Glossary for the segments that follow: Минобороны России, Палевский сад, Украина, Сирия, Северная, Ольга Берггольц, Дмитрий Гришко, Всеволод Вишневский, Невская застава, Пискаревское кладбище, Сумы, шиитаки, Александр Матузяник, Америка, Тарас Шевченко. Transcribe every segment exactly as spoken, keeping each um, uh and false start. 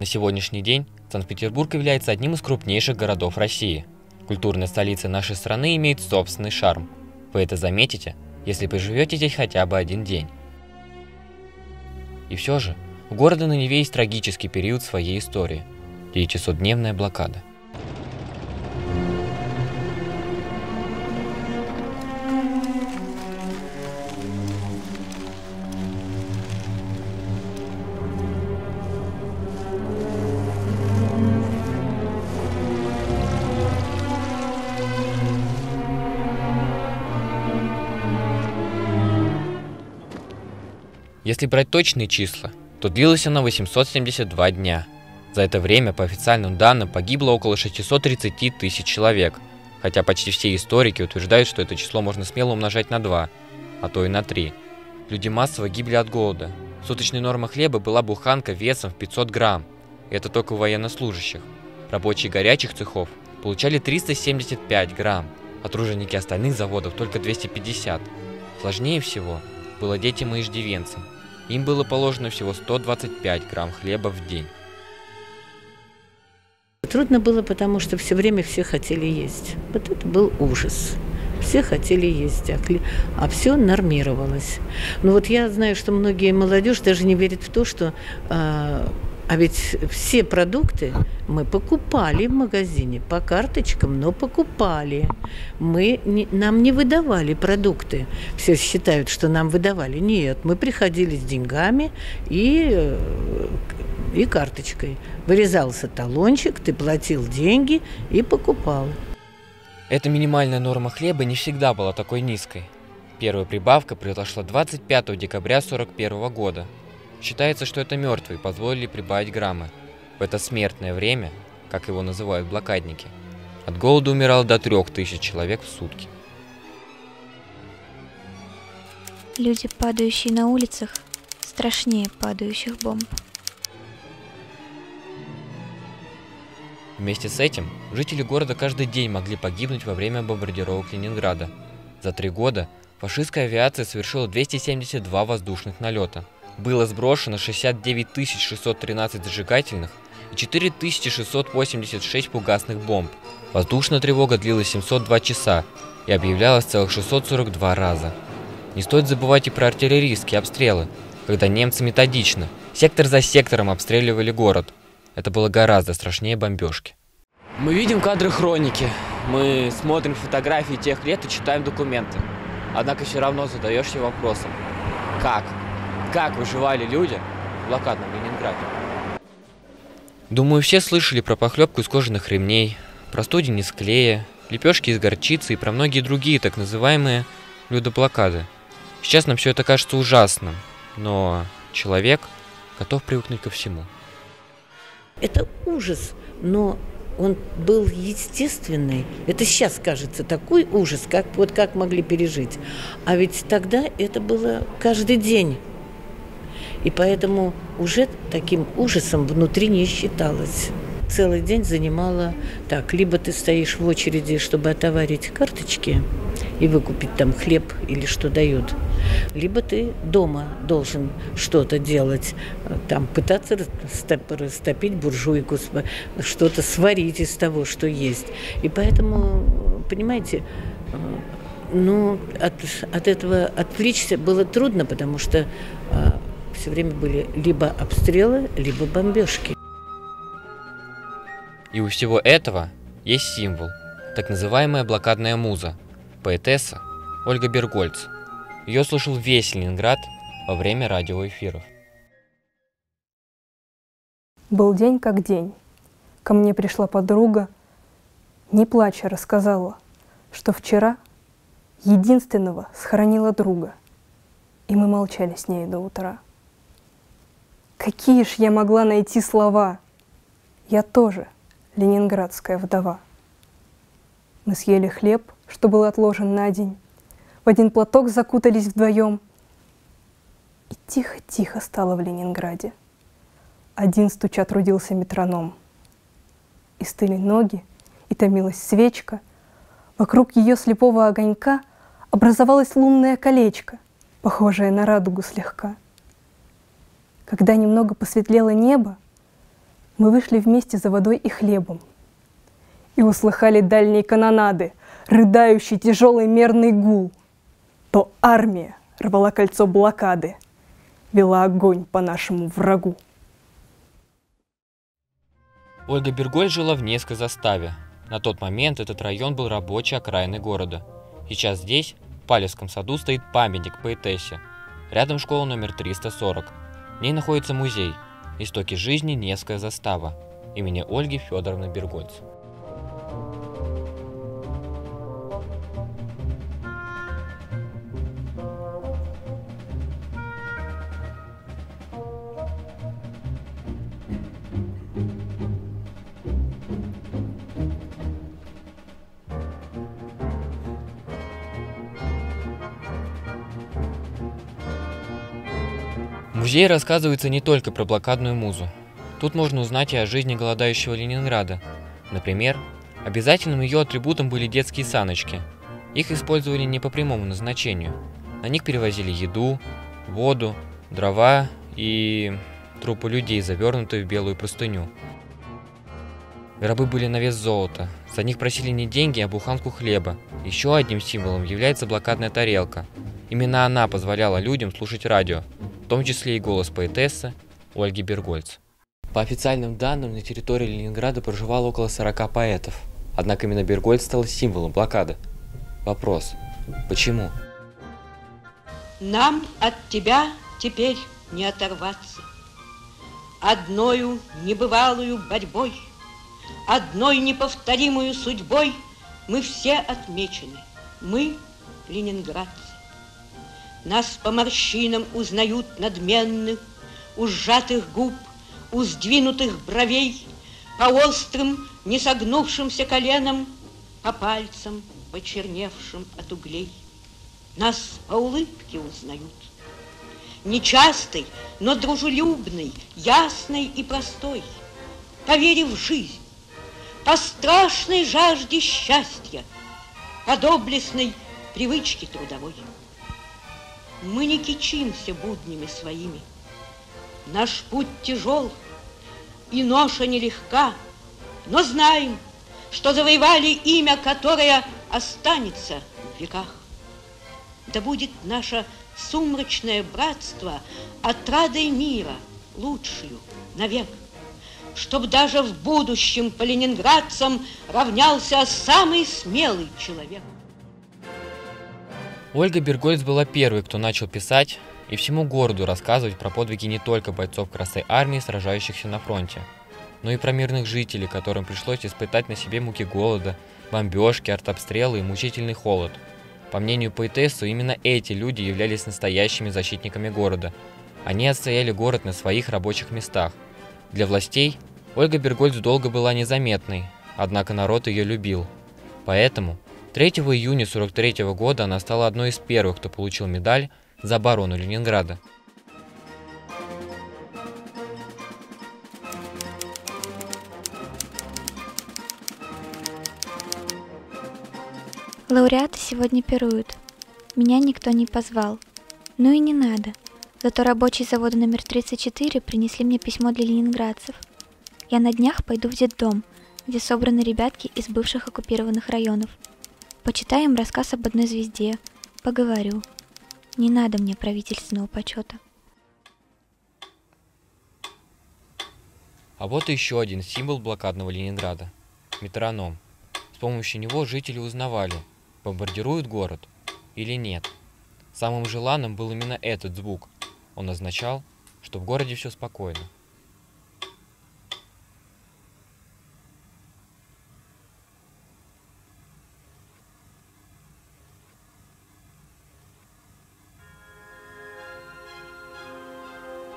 На сегодняшний день Санкт-Петербург является одним из крупнейших городов России. Культурная столица нашей страны имеет собственный шарм. Вы это заметите, если поживете здесь хотя бы один день. И все же, у города на Неве есть трагический период своей истории – девятисотдневная блокада. Если брать точные числа, то длилась она восемьсот семьдесят два дня. За это время, по официальным данным, погибло около шестисот тридцати тысяч человек, хотя почти все историки утверждают, что это число можно смело умножать на два, а то и на три. Люди массово гибли от голода. Суточной нормой хлеба была буханка весом в пятьсот грамм, и это только у военнослужащих. Рабочие горячих цехов получали триста семьдесят пять грамм, а труженики остальных заводов только двести пятьдесят. Сложнее всего было детям и иждивенцам. Им было положено всего сто двадцать пять грамм хлеба в день. Трудно было, потому что все время все хотели есть. Вот это был ужас. Все хотели есть, а все нормировалось. Но вот я знаю, что многие молодежь даже не верит в то, что... А, а ведь все продукты мы покупали в магазине по карточкам, но покупали. Мы, не, нам не выдавали продукты. Все считают, что нам выдавали. Нет, мы приходили с деньгами и, и карточкой. Вырезался талончик, ты платил деньги и покупал. Эта минимальная норма хлеба не всегда была такой низкой. Первая прибавка произошла двадцать пятого декабря сорок первого года. Считается, что это мертвые позволили прибавить граммы. В это смертное время, как его называют блокадники, от голода умирало до трех тысяч человек в сутки. Люди, падающие на улицах, страшнее падающих бомб. Вместе с этим жители города каждый день могли погибнуть во время бомбардировок Ленинграда. За три года фашистская авиация совершила двести семьдесят два воздушных налета. Было сброшено шестьдесят девять тысяч шестьсот тринадцать зажигательных и четыре тысячи шестьсот восемьдесят шесть фугасных бомб. Воздушная тревога длилась семьсот два часа и объявлялась целых шестьсот сорок два раза. Не стоит забывать и про артиллерийские обстрелы, когда немцы методично, сектор за сектором обстреливали город. Это было гораздо страшнее бомбежки. Мы видим кадры хроники, мы смотрим фотографии тех лет и читаем документы. Однако все равно задаешься вопросом, как? Как выживали люди в блокадном Ленинграде? Думаю, все слышали про похлебку из кожаных ремней, про студень из клея, лепешки из горчицы и про многие другие так называемые людоблокады. Сейчас нам все это кажется ужасным, но человек готов привыкнуть ко всему. Это ужас, но он был естественный. Это сейчас кажется такой ужас, как, вот как могли пережить. А ведь тогда это было каждый день. И поэтому уже таким ужасом внутри не считалось. Целый день занимало так. Либо ты стоишь в очереди, чтобы отоварить карточки и выкупить там хлеб или что дают. Либо ты дома должен что-то делать. Там пытаться растопить буржуйку, что-то сварить из того, что есть. И поэтому, понимаете... Ну, от, от этого отвлечься было трудно, потому что э, все время были либо обстрелы, либо бомбежки. И у всего этого есть символ, так называемая блокадная муза, поэтесса Ольга Берггольц. Ее слушал весь Ленинград во время радиоэфиров. Был день как день. Ко мне пришла подруга, не плача рассказала, что вчера... единственного схоронила друга, и мы молчали с ней до утра. Какие ж я могла найти слова? Я тоже ленинградская вдова. Мы съели хлеб, что был отложен на день, в один платок закутались вдвоем, и тихо-тихо стало в Ленинграде. Один стуча трудился метроном, и стыли ноги, и томилась свечка, вокруг ее слепого огонька образовалось лунное колечко, похожее на радугу слегка. Когда немного посветлело небо, мы вышли вместе за водой и хлебом и услыхали дальние канонады, рыдающий тяжелый мерный гул. То армия рвала кольцо блокады, вела огонь по нашему врагу. Ольга Берггольц жила в Невской заставе. На тот момент этот район был рабочей окраиной города. Сейчас здесь, в Палевском саду, стоит памятник поэтессе. Рядом школа номер триста сорок. В ней находится музей «Истоки жизни. Невская застава» имени Ольги Федоровны Берггольц. В музее рассказывается не только про блокадную музу. Тут можно узнать и о жизни голодающего Ленинграда. Например, обязательным ее атрибутом были детские саночки. Их использовали не по прямому назначению. На них перевозили еду, воду, дрова и трупы людей, завернутые в белую простыню. Гробы были на вес золота. За них просили не деньги, а буханку хлеба. Еще одним символом является блокадная тарелка. Именно она позволяла людям слушать радио, в том числе и голос поэтессы Ольги Берггольц. По официальным данным, на территории Ленинграда проживало около сорока поэтов. Однако именно Берггольц стала символом блокады. Вопрос: почему? Нам от тебя теперь не оторваться. Одною небывалую борьбой, одной неповторимую судьбой мы все отмечены. Мы ленинградцы. Нас по морщинам узнают надменных, у сжатых губ, у сдвинутых бровей, по острым, не согнувшимся коленам, по пальцам, почерневшим от углей. Нас по улыбке узнают. Нечастой, но дружелюбной, ясной и простой, по вере в жизнь, по страшной жажде счастья, по доблестной привычке трудовой. Мы не кичимся буднями своими. Наш путь тяжел, и ноша нелегка, но знаем, что завоевали имя, которое останется в веках. Да будет наше сумрачное братство отрадой мира лучшую навек, чтоб даже в будущем по ленинградцам равнялся самый смелый человек. Ольга Берггольц была первой, кто начал писать и всему городу рассказывать про подвиги не только бойцов Красной Армии, сражающихся на фронте, но и про мирных жителей, которым пришлось испытать на себе муки голода, бомбежки, артобстрелы и мучительный холод. По мнению поэтессы, именно эти люди являлись настоящими защитниками города. Они отстояли город на своих рабочих местах. Для властей Ольга Берггольц долго была незаметной, однако народ ее любил. Поэтому третьего июня сорок третьего года она стала одной из первых, кто получил медаль за оборону Ленинграда. Лауреаты сегодня пируют. Меня никто не позвал. Ну и не надо. Зато рабочие завода номер тридцать четыре принесли мне письмо для ленинградцев. Я на днях пойду в детдом, где собраны ребятки из бывших оккупированных районов. Почитаем рассказ об одной звезде, поговорю. Не надо мне правительственного почета. А вот еще один символ блокадного Ленинграда – метроном. С помощью него жители узнавали, бомбардируют город или нет. Самым желанным был именно этот звук. Он означал, что в городе все спокойно.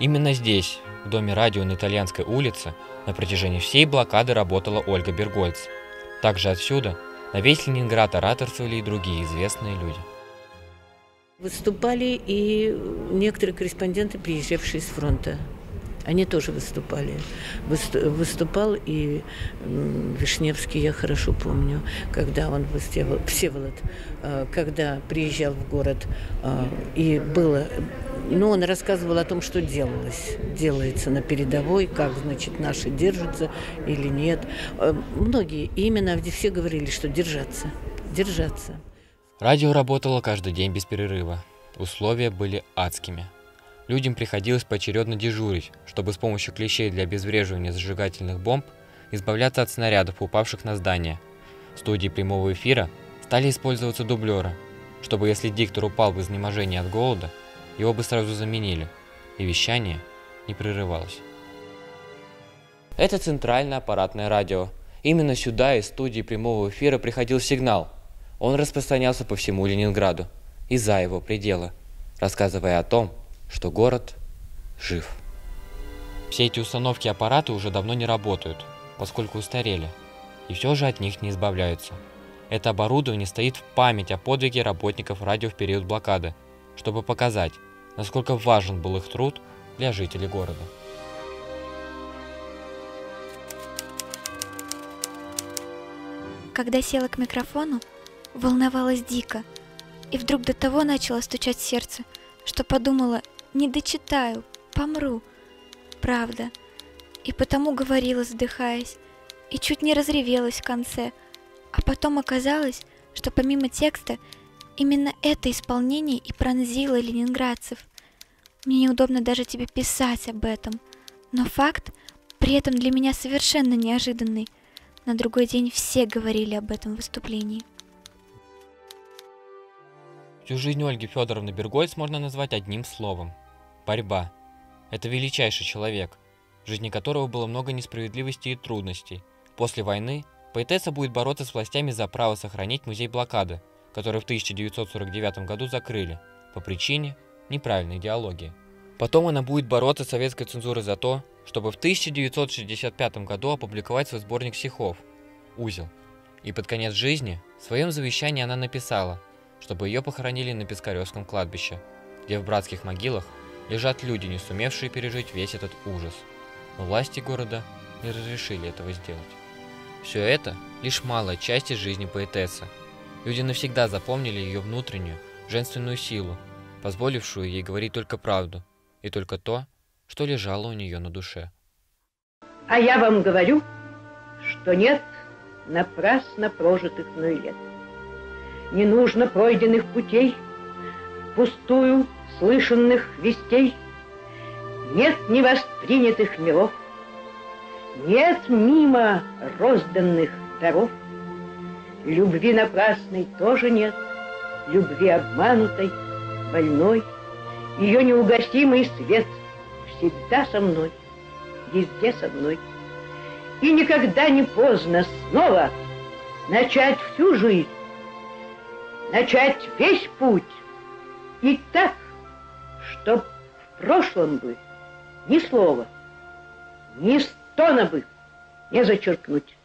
Именно здесь, в доме радио на Итальянской улице, на протяжении всей блокады работала Ольга Берггольц. Также отсюда на весь Ленинград ораторствовали и другие известные люди. Выступали и некоторые корреспонденты, приезжавшие с фронта. Они тоже выступали. Выступал и Вишневский, я хорошо помню, когда он Всеволод, когда приезжал в город, и было Но он рассказывал о том, что делалось. Делается на передовой, как, значит, наши держатся или нет. Многие именно все говорили, что держаться, держаться. Радио работало каждый день без перерыва. Условия были адскими. Людям приходилось поочередно дежурить, чтобы с помощью клещей для обезвреживания зажигательных бомб избавляться от снарядов, упавших на здание. В студии прямого эфира стали использоваться дублеры, чтобы если диктор упал в изнеможении от голода, его бы сразу заменили, и вещание не прерывалось. Это центральное аппаратное радио. Именно сюда из студии прямого эфира приходил сигнал. Он распространялся по всему Ленинграду и за его пределы, рассказывая о том, что город жив. Все эти установки и аппараты уже давно не работают, поскольку устарели, и все же от них не избавляются. Это оборудование стоит в память о подвиге работников радио в период блокады, чтобы показать, насколько важен был их труд для жителей города. Когда села к микрофону, волновалась дико, и вдруг до того начало стучать сердце, что подумала: не дочитаю, помру. Правда. И потому говорила, задыхаясь, и чуть не разревелась в конце. А потом оказалось, что помимо текста, именно это исполнение и пронзило ленинградцев. Мне неудобно даже тебе писать об этом. Но факт при этом для меня совершенно неожиданный. На другой день все говорили об этом выступлении. Всю жизнь Ольги Федоровны Берггольц можно назвать одним словом – борьба. Это величайший человек, в жизни которого было много несправедливостей и трудностей. После войны поэтесса будет бороться с властями за право сохранить музей блокады, который в тысяча девятьсот сорок девятом году закрыли по причине неправильной идеологии. Потом она будет бороться с советской цензурой за то, чтобы в тысяча девятьсот шестьдесят пятом году опубликовать свой сборник стихов «Узел». И под конец жизни в своем завещании она написала, чтобы ее похоронили на Пискаревском кладбище, где в братских могилах лежат люди, не сумевшие пережить весь этот ужас. Но власти города не разрешили этого сделать. Все это лишь малая часть из жизни поэтессы. Люди навсегда запомнили ее внутреннюю, женственную силу, позволившую ей говорить только правду и только то, что лежало у нее на душе. А я вам говорю, что нет напрасно прожитых мной лет. Не нужно пройденных путей, впустую слышанных вестей. Нет невоспринятых миров, нет мимо розданных даров. Любви напрасной тоже нет, любви обманутой, больной. Ее неугасимый свет всегда со мной, везде со мной. И никогда не поздно снова начать всю жизнь, начать весь путь. И так, чтоб в прошлом бы ни слова, ни стона бы не зачеркнуть.